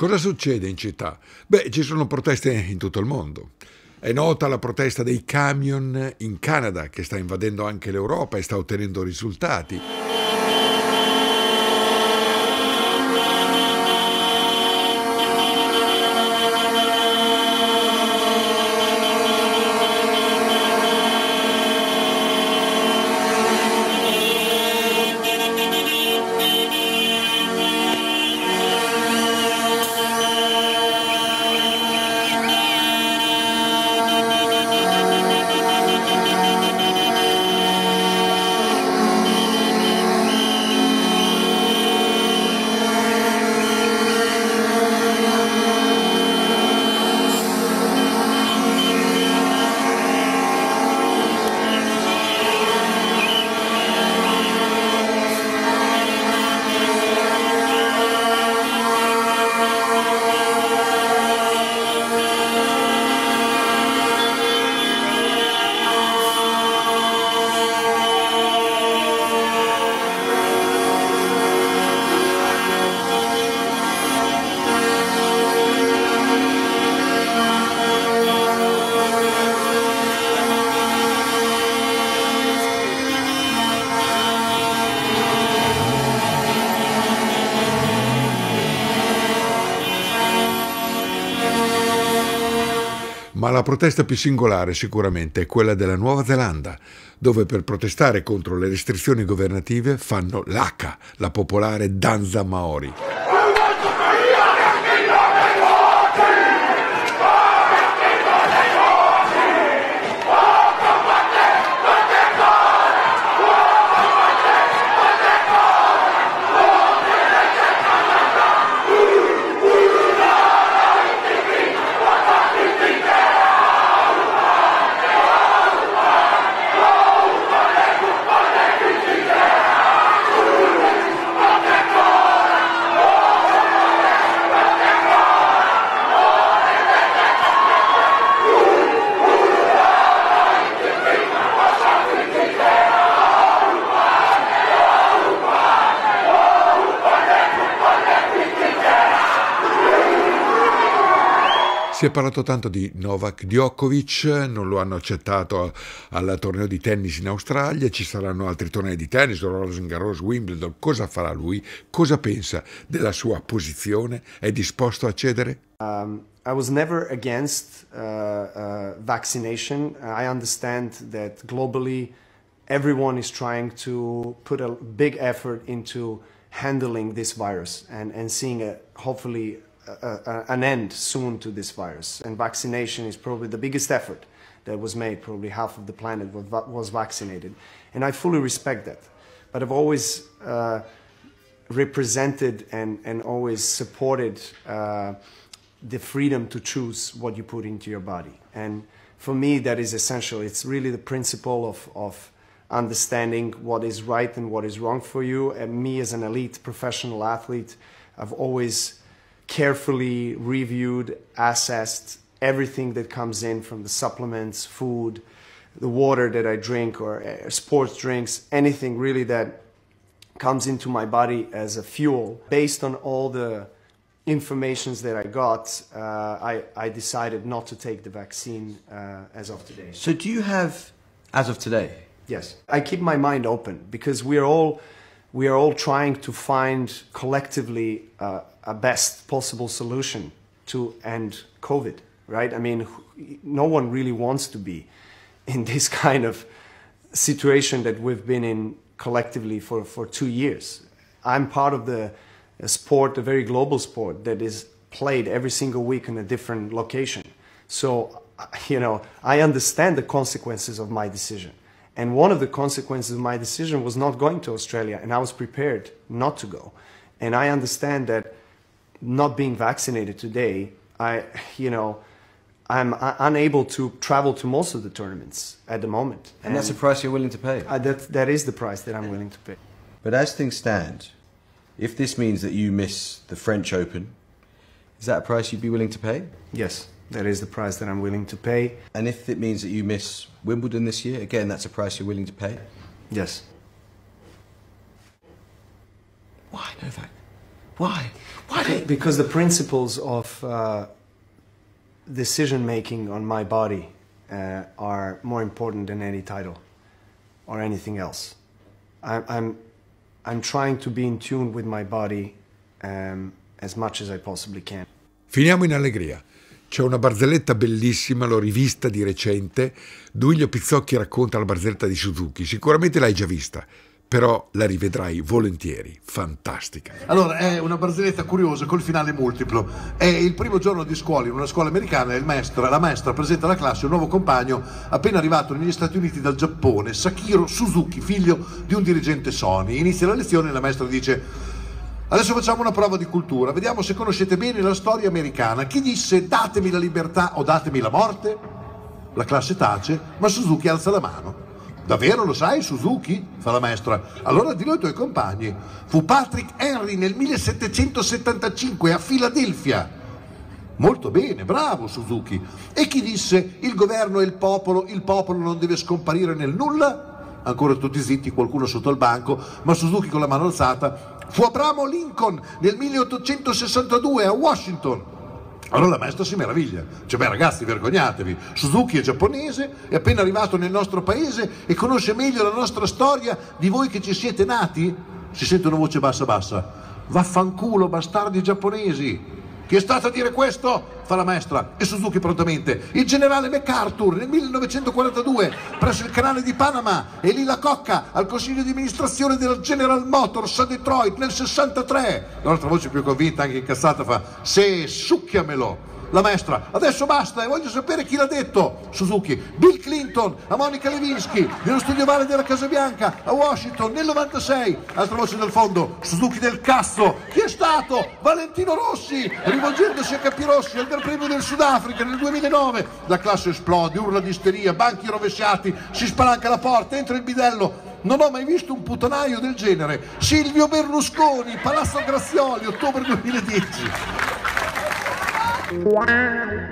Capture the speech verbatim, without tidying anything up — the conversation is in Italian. Cosa succede in città? Beh, ci sono proteste in tutto il mondo. È nota la protesta dei camion in Canada, che sta invadendo anche l'Europa e sta ottenendo risultati. Ma la protesta più singolare sicuramente è quella della Nuova Zelanda, dove per protestare contro le restrizioni governative fanno l'haka, la popolare danza Maori. Si è parlato tanto di Novak Djokovic, non lo hanno accettato al torneo di tennis in Australia, ci saranno altri tornei di tennis, Roland Garros, Wimbledon. Cosa farà lui? Cosa pensa della sua posizione? È disposto a cedere? Um, I was never against uh, uh, vaccination. I understand that globally everyone is trying to put a big effort into handling this virus and, and seeing a, hopefully Uh, an end soon to this virus, and vaccination is probably the biggest effort that was made. Probably half of the planet was vaccinated, and I fully respect that, but I've always uh, represented and, and always supported uh, the freedom to choose what you put into your body, and for me that is essential. It's really the principle of, of understanding what is right and what is wrong for you, and me as an elite professional athlete, I've always carefully reviewed, assessed everything that comes in from the supplements, food, the water that I drink or sports drinks, anything really that comes into my body as a fuel. Based on all the informations that I got, uh, I, I decided not to take the vaccine uh, as of today. So do you have, as of today? Yes. I keep my mind open because we are all, we are all trying to find collectively uh, a best possible solution to end COVID, right? I mean, no one really wants to be in this kind of situation that we've been in collectively for, for two years. I'm part of the sport, a very global sport that is played every single week in a different location. So, you know, I understand the consequences of my decision. And one of the consequences of my decision was not going to Australia, and I was prepared not to go. And I understand that not being vaccinated today, I, you know, I'm unable to travel to most of the tournaments at the moment. And, and that's the price you're willing to pay? I, that, that is the price that I'm willing to pay. But as things stand, if this means that you miss the French Open, is that a price you'd be willing to pay? Yes. That is the price that I'm willing to pay. And if it means that you miss Wimbledon this year, again, that's a price you're willing to pay? Yes. Why, Novak? Why? Why? Because the principles of uh, decision making on my body uh, are more important than any title or anything else. I, I'm, I'm trying to be in tune with my body um, as much as I possibly can. Finiamo in allegria. C'è una barzelletta bellissima, l'ho rivista di recente. Duilio Pizzocchi racconta la barzelletta di Suzuki. Sicuramente l'hai già vista, però la rivedrai volentieri. Fantastica. Allora, è una barzelletta curiosa col finale multiplo. È il primo giorno di scuola in una scuola americana e il maestra, la maestra presenta alla classe un nuovo compagno appena arrivato negli Stati Uniti dal Giappone, Sakiro Suzuki, figlio di un dirigente Sony. Inizia la lezione e la maestra dice: adesso facciamo una prova di cultura, vediamo se conoscete bene la storia americana. Chi disse datemi la libertà o datemi la morte? La classe tace, ma Suzuki alza la mano. Davvero lo sai, Suzuki? Fa la maestra. Allora dillo ai tuoi compagni. Fu Patrick Henry nel millesettecentosettantacinque a Filadelfia. Molto bene, bravo Suzuki. E chi disse il governo e il popolo, il popolo non deve scomparire nel nulla? Ancora tutti zitti, qualcuno sotto il banco, ma Suzuki con la mano alzata. Fu Abramo Lincoln nel milleottocentosessantadue a Washington. Allora la maestra si meraviglia. Cioè, beh ragazzi, vergognatevi. Suzuki è giapponese, è appena arrivato nel nostro paese e conosce meglio la nostra storia di voi che ci siete nati? Si sente una voce bassa bassa. Vaffanculo, bastardi giapponesi. Chi è stato a dire questo? Fa la maestra. E Suzuki prontamente. Il generale MacArthur nel millenovecentoquarantadue presso il canale di Panama. E lì la cocca al consiglio di amministrazione della General Motors a Detroit nel sessantatré. L'altra voce più convinta, anche incazzata, fa: se succhiamelo. La maestra, adesso basta e voglio sapere chi l'ha detto. Suzuki, Bill Clinton a Monica Lewinsky, nello studio ovale della Casa Bianca a Washington nel novantasei. Altra voce dal fondo, Suzuki del cazzo. Chi è stato? Valentino Rossi, rivolgendosi a Capirossi al Gran Premio del Sudafrica nel duemilanove. La classe esplode, urla di isteria, banchi rovesciati, si spalanca la porta, entra il bidello. Non ho mai visto un puttanaio del genere. Silvio Berlusconi, Palazzo Grazioli, ottobre duemiladieci. Wow.